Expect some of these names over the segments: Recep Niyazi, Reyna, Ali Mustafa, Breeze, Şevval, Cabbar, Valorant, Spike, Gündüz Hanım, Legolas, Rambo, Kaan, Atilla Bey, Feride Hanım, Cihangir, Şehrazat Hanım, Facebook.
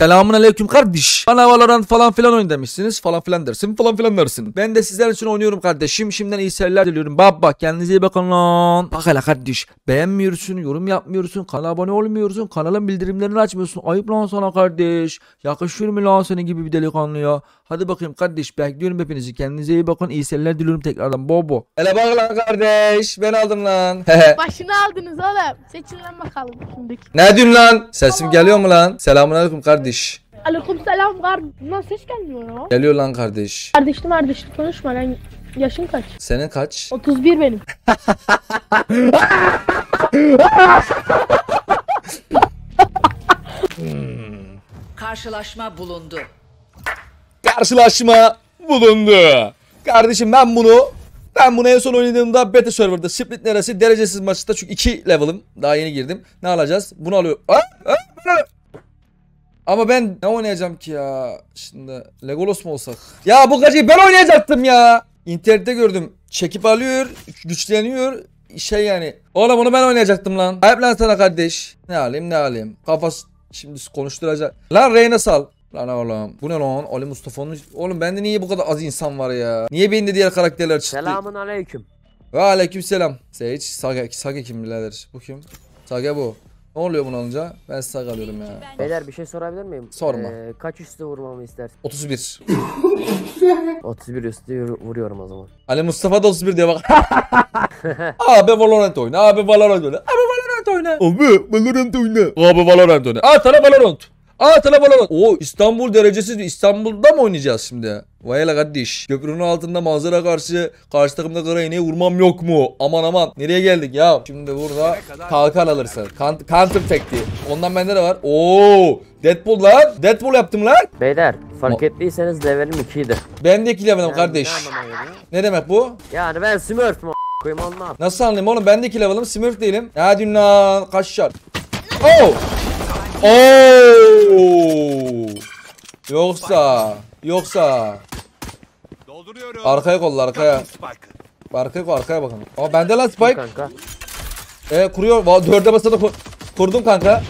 Selamun aleyküm kardeş. Bana Valorant falan filan oyun demişsiniz. Falan filan dersin. Falan filan dersin. Ben de sizler için oynuyorum kardeşim. Şimdiden iyi seyirler diliyorum. Baba kendinize iyi bakın lan. Bak hele kardeş. Beğenmiyorsun. Yorum yapmıyorsun. Kanala abone olmuyorsun. Kanalın bildirimlerini açmıyorsun. Ayıp lan sana kardeş. Yakışır mı lan senin gibi bir delikanlı ya? Hadi bakayım kardeş. Bekliyorum hepinizi. Kendinize iyi bakın. İyi seyirler diliyorum tekrardan. Bobo. Hele bak lan kardeş. Ben aldım lan. Başını aldınız oğlum. Seçin lan bakalım şimdiki. Ne diyorsun lan? Sesim geliyor mu lan? Selamun aleyküm kardeş. Aleykümselam kardeş. Lan ses gelmiyor ya. Geliyor lan kardeş. Kardeşim konuşma lan. Yaşın kaç? Senin kaç? 31 benim. Karşılaşma bulundu. Karşılaşma bulundu. Kardeşim ben bunu en son oynadığımda beta server'da split neresi derecesiz maçta, çünkü 2 level'ım. Daha yeni girdim. Ne alacağız? Bunu alıyorum. Ama ben ne oynayacağım ki ya? Şimdi Legolas mı olsak? Ya bu kaçıyı ben oynayacaktım ya. İnternette gördüm. Çekip alıyor, güçleniyor. Şey yani. Oğlum onu ben oynayacaktım lan. Ayıp lan sana kardeş. Ne alayım. Kafası şimdi konuşturacak. Lan Reyna sal. Lan oğlum. Bu ne lan? Ali Mustafa'nın. Oğlum bende niye bu kadar az insan var ya? Niye bende diğer karakterler çıktı? Selamun aleyküm. Ve aleyküm selam. Sage. Sage kim birader? Bu kim? Sage bu. Ne oluyor bunu alınca? Ben size kalıyorum ya. Beyler bir şey sorabilir miyim? Sorma. Kaç üstü vurmamı istersin? 31. 31 üstü vuruyorum o zaman. Ali Mustafa da 31 diye bak. Abi Valorant oyna. Abi Valorant oyna. Abi Valorant oyna. Abi Valorant oyna. Abi Valorant oyna. Aa sana Valorant. Aa sana Valorant. Oo İstanbul derecesiz. İstanbul'da mı oynayacağız şimdi? Vay la kardeş. Köprünün altında manzara karşı takımda kara ineği vurmam yok mu? Aman nereye geldik ya? Şimdi burada kalkan alırsın. Counter tekniği. Ondan bende de var. Oo! Deadpool lan. Deadpool yaptım lan. Beyler fark ettiyseniz levelim 2'ydi. Ben de 2 levelim kardeş. Ne demek bu? Yani ben Smurf mu koyayım anlam. Nasıl anlayayım oğlum? Ben de 2 levelim, Smurf değilim. Ya dün lan kaç şart. Oo! Oo! Yoksa dolduruyorum. Arkaya kolla, arkaya. Arkaya kolla, arkaya bakın. Aa bende lan Spike. Kuruyor. 4'e basa da kurdum kanka.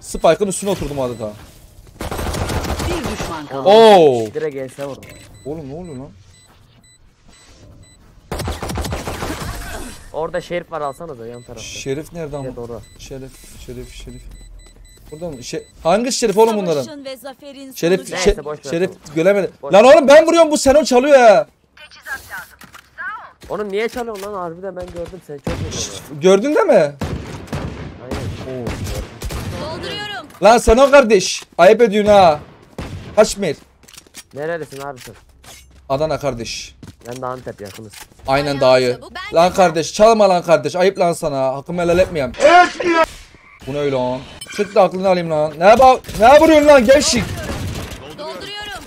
Spike'ın üstüne oturdum adeta. Bir düşman kaldı. Oo. Direkt gelse vurur. Oğlum ne oluyor lan? Orada şerif var, alsana da yan tarafta. Şerif nerede ama? Şerif. Burada mı? Hangi şerif oğlum bunların? Şerif göremedim. Lan oğlum ben vuruyorum, bu Senon çalıyor ya. Oğlum niye çalıyorsun lan? Harbiden ben gördüm seni, çok iyi. Gördün değil mi? Hayır. Dolduruyorum. Lan Senon kardeş. Ayıp ediyorsun ha. Kaçmir. Nerelisin abi sen? Adana kardeş. Ben de Antep yakınız. Aynen dayı. Lan kardeş çalma lan kardeş. Ayıp lan sana. Hakkımı helal etmeyeyim. Bu ne öyle lan? Çık da aklını alayım lan. Ne vuruyorsun lan gençlik? Dolduruyorum.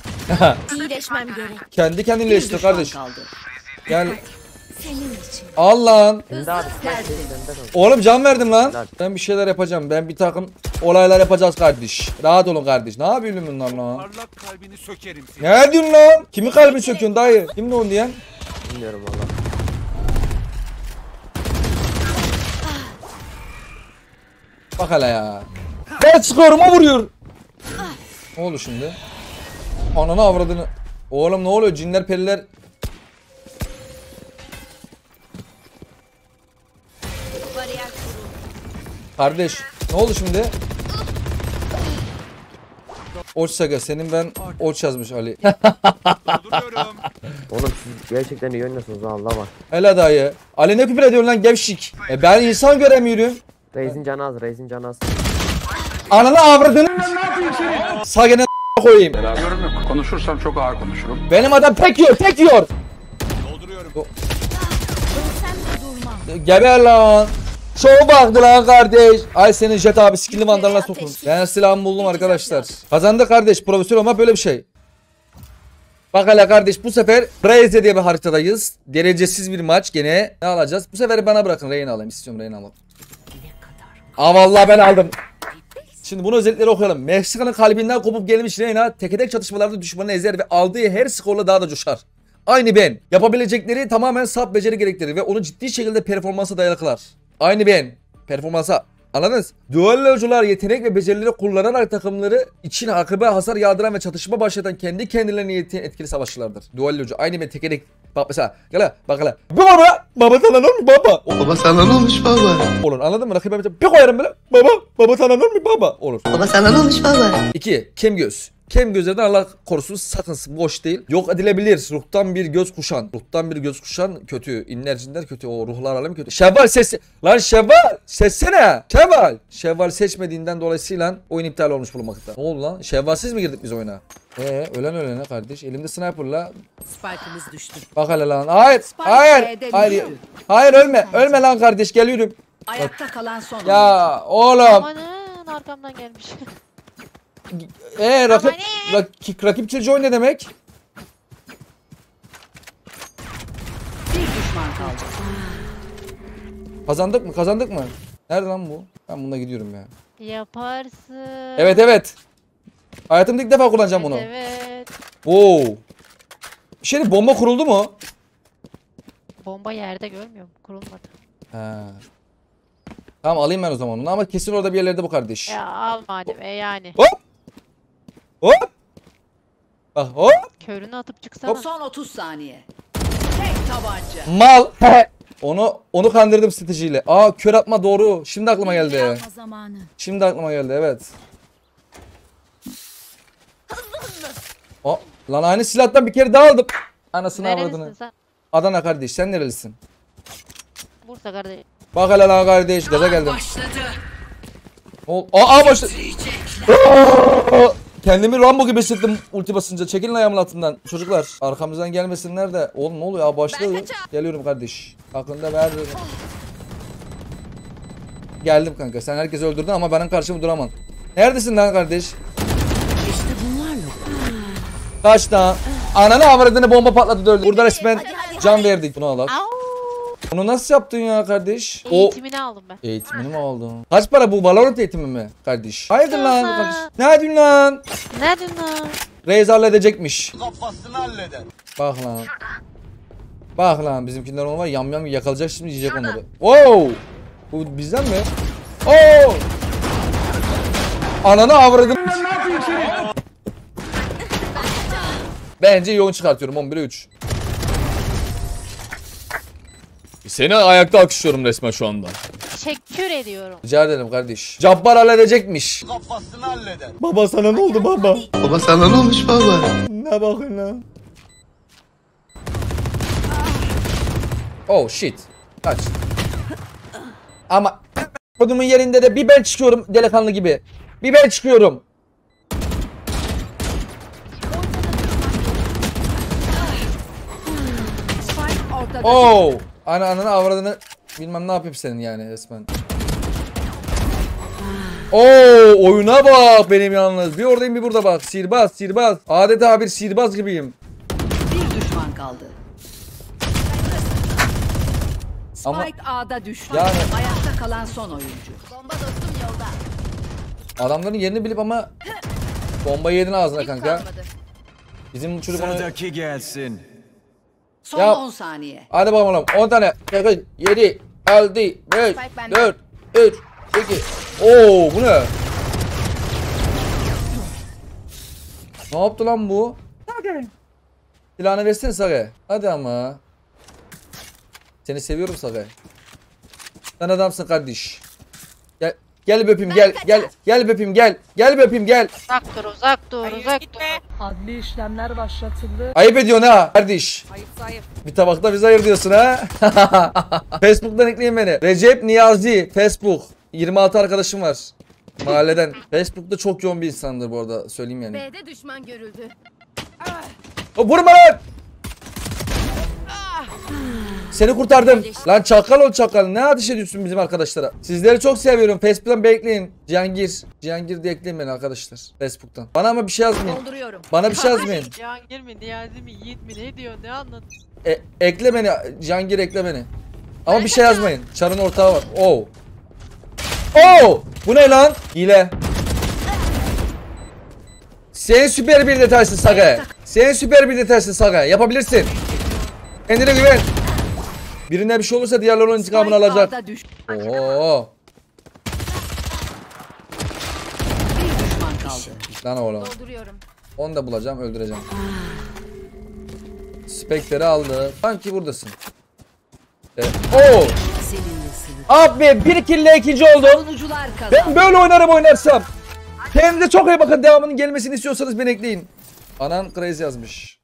İyileşmem gerek. Kendi kendini iyileştir kardeş. Gel. Al lan. Oğlum can verdim lan. Ben bir şeyler yapacağım. Ben bir takım olaylar yapacağız kardeş. Rahat olun kardeş. Ne yapıyorsun bundan lan? Ne diyorsun lan? Kimi kalbini söküyorsun dayı? Kim de onu diyen? Bilmiyorum valla. Bak hele ya. Ben çıkıyorum, o vuruyor. Ne oldu şimdi? Ananı avradını. Oğlum ne oluyor? Cinler periler. Kardeş ne oldu şimdi? Oç Saga senin, ben oç yazmış Ali. Oğlum siz gerçekten iyi oynuyorsunuz Allah bak. Hele dayı. Ali ne küfür ediyorsun lan gevşik? Ben insan göremiyorum. Reis'in canı az. Ananı avradını ne yapayım şimdi? Sagene koyayım. Yorum yok. Konuşursam çok ağır konuşurum. Benim adam tek yiyor. Dolduruyorum. Geber lan. Çoğu baktı lan kardeş. Ay senin jet abi skill'i vandalına sokun. Ben silahımı buldum arkadaşlar. Kazandı kardeş. Profesör olmak böyle bir şey. Bak hele kardeş, bu sefer Breeze diye bir haritadayız. Derecesiz bir maç gene. Ne alacağız? Bu sefer bana bırakın, Reyna alayım. İstiyorum Reyna alalım. Aa vallahi ben aldım. Şimdi bunu özellikleri okuyalım. Meksika'nın kalbinden kopup gelmiş Reyna teke tek çatışmalarda düşmanı ezer ve aldığı her skorla daha da coşar. Aynı ben. Yapabilecekleri tamamen saf beceri gerektirir ve onu ciddi şekilde performansa dayalı kılar. Aynı ben. Performansa. Anladınız? Düellocular yetenek ve becerileri kullanarak takımları için akabe hasar yağdıran ve çatışma başlatan kendi kendilerine yeten etkili savaşçılardır. Düellocu aynı ve tekerek. Bak mesela gel bak hele. Baba! Baba sana ne olmuş baba? Baba sana ne olmuş baba? Olur, anladın mı? Rakibe bir koyarım böyle. Baba! Baba sana ne olmuş baba? Olur. Baba sana ne olmuş baba? 2. Kem göz. Kem gözlerden Allah korusun, sakın, boş değil. Yok edilebilir. Ruhtan bir göz kuşan. Ruhtan bir göz kuşan kötü. İnler cinler kötü. O ruhlar alemi kötü. Şevval sesi. Lan Şevval. Sessene. Şevval. Şevval seçmediğinden dolayısıyla oyun iptal olmuş bulunmakta. Ne oldu lan? Şevvalsiz mi girdik biz oyuna? Ölen ölene kardeş. Elimde sniper'la. Spike'ımız düştü. Bak hele lan. Hayır. Hayır. Hayır. Hayır ölme. Ölme lan kardeş. Geliyorum. Ayakta kalan son. Ya oğlum. Amanın arkamdan gelmiş. Rakip çirci oyun ne demek? Bir düşman kaldı. Kazandık mı? Kazandık mı? Nerede lan bu? Ben bununla gidiyorum ya. Yaparsın. Evet evet. Hayatımda ilk defa kullanacağım bunu. Evet. Oo. Şimdi bomba kuruldu mu? Bomba yerde görmüyorum. Kurulmadı. Ha. Tamam alayım ben o zaman onu, ama kesin orada bir yerlerde bu kardeş. Ya al madem yani. Hop! Hop! Bak hop! Körünü atıp çıksana. Hop. Son 30 saniye. Tek tabanca. Mal! onu kandırdım stratejiyle. Aa kör atma doğru. Şimdi aklıma geldi. Şimdi aklıma geldi evet. O lan aynı silahtan bir kere daha aldım. Anasını avradını. Adana kardeş, sen nerelisin? Bursa kardeş. Bak hele lan kardeş, gaza geldim. Aa başladı. Kendimi Rambo gibi hissettim ulti basınca. Çekilin ayağımın altından. Çocuklar arkamızdan gelmesinler de. Oğlum ne oluyor? Aa başladı. Geliyorum kardeş. Aklında ver. Geldim kanka. Sen herkesi öldürdün ama benim karşımda duraman. Neredesin lan kardeş? İşte bunlar mı? Kaç lan? Ananı avradını bomba patladı öldü. Burada resmen can verdik. Bunu alak. Onu nasıl yaptın ya kardeş? Eğitimini aldım ben. Eğitimini mi aldın? Kaç para bu? Valorant eğitimi mi kardeş? Hayırdır lan bu kardeş? Ne edin lan? Ne edin lan? Reis halledecekmiş. Kafasını halleder. Bak lan. Bak lan bizimkiler onu var yam yam yakalayacak şimdi, yiyecek onları. Oo! Bu bizden mi? Oo! Ananı avradım. Bence yoğun çıkartıyorum 11'e 3. Seni ayakta alkışlıyorum resmen şu anda. Teşekkür ediyorum. Rica ederim kardeş. Cabbar halledecekmiş. Kafasını halleder. Baba sana ne oldu baba? Baba sana ne olmuş baba? Ne bakın lan? Oh shit. Kaç. Ama kodumun yerinde de bir ben çıkıyorum delikanlı gibi. Bir ben çıkıyorum. Oh. Ananı avradını bilmem ne yapayım senin yani resmen. Oo oyuna bak benim yalnız. Bir oradayım bir burada bak. Sihirbaz sihirbaz. Adeta bir sihirbaz gibiyim. Bir düşman kaldı. Ama Spike A'da düştü. Yani... Ayakta kalan son oyuncu. Bomba dostum yolda. Adamların yerini bilip ama bombayı yedin ağzına kanka. Bizim çocuk onu... Sıradaki gelsin. Son ya, 10 saniye. Hadi bakalım 10 tane. 8, 7, 6, 5, 4, 3, 2. Oo bu ne? Ne yaptı lan bu? Sage. Silahını versene Sage. Hadi ama. Seni seviyorum Sage. Sen adamsın kardeş. Gel gel öpeyim gel gel gel öpeyim gel. Gel öpeyim gel. Uzak dur uzak dur uzak dur. Gitme. Adli işlemler başlatıldı. Ayıp ediyorsun ha kardeş. Ayıp sayıp. Bir tabakta bize ayır diyorsun ha. Facebook'tan ekleyin beni. Recep Niyazi Facebook. 26 arkadaşım var. Mahalleden. Facebook'ta çok yoğun bir insandır bu arada. Söyleyeyim yani. B'de düşman görüldü. Vurma lan. Seni kurtardım. Lan çakal ol çakal. Ne ateş ediyorsun bizim arkadaşlara? Sizleri çok seviyorum. Facebook'tan bekleyin. Cihangir. Cihangir diye ekleyin beni arkadaşlar. Facebook'tan. Bana ama bir şey yazmayın. Bana bir şey yazmayın. Cihangir mi? Niyazi mi? Yiğit mi? Ne diyor? Ne anladın? Ekle beni. Cihangir ekle beni. Ama bir şey yazmayın. Çar'ın ortağı var. Oo. Oo. Bu ne lan? Hile. Sen süper bir detaysın Saga. Sen süper bir detaysın Saga. Yapabilirsin. Kendine güven. Birine bir şey olursa diğerlerinin intikamını alacak. Oo. Lan oğlum. Onu da bulacağım, öldüreceğim. Spectre'i aldı. Sanki buradasın. Evet. Oo! Abi bir kille ikinci oldum. Ben böyle oynarsam. Kendinize çok iyi bakın. Devamının gelmesini istiyorsanız beni ekleyin. Anan crazy yazmış.